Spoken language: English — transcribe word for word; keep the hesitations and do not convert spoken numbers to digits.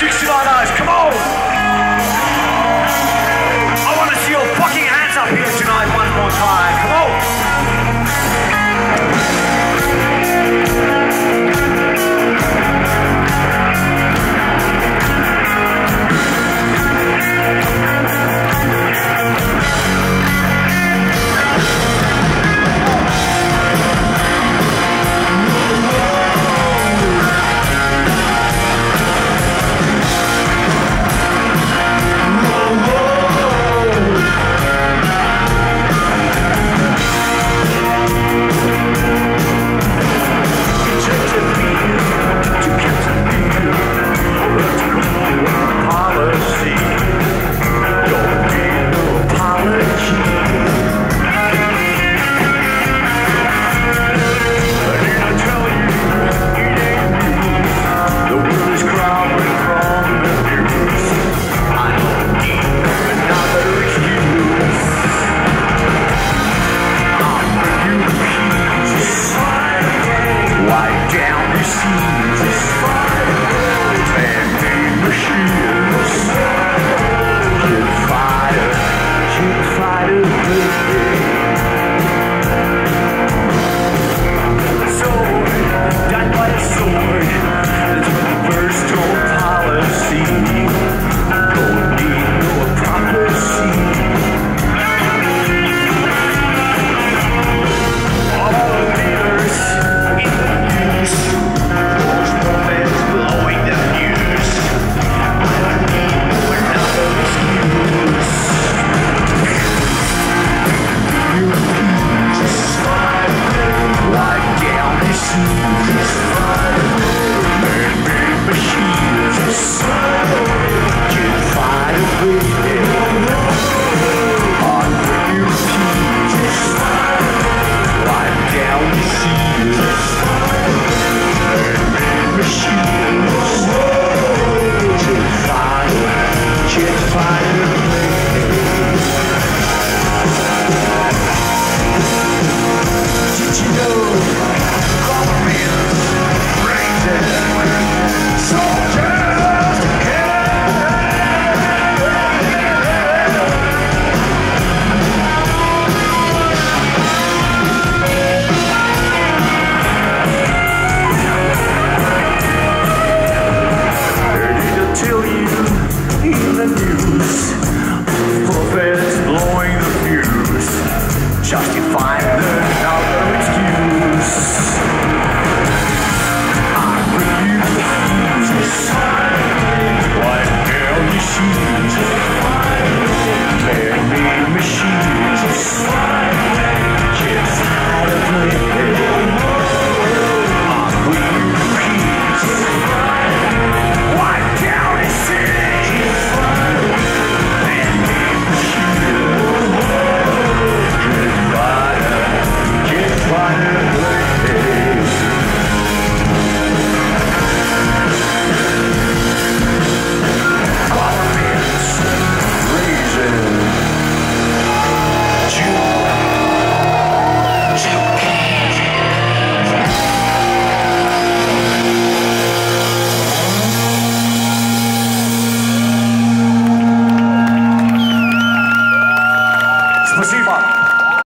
sixty-nine eyes, come on! I want to see your fucking hands up here tonight one more time, come on! We'll be right back.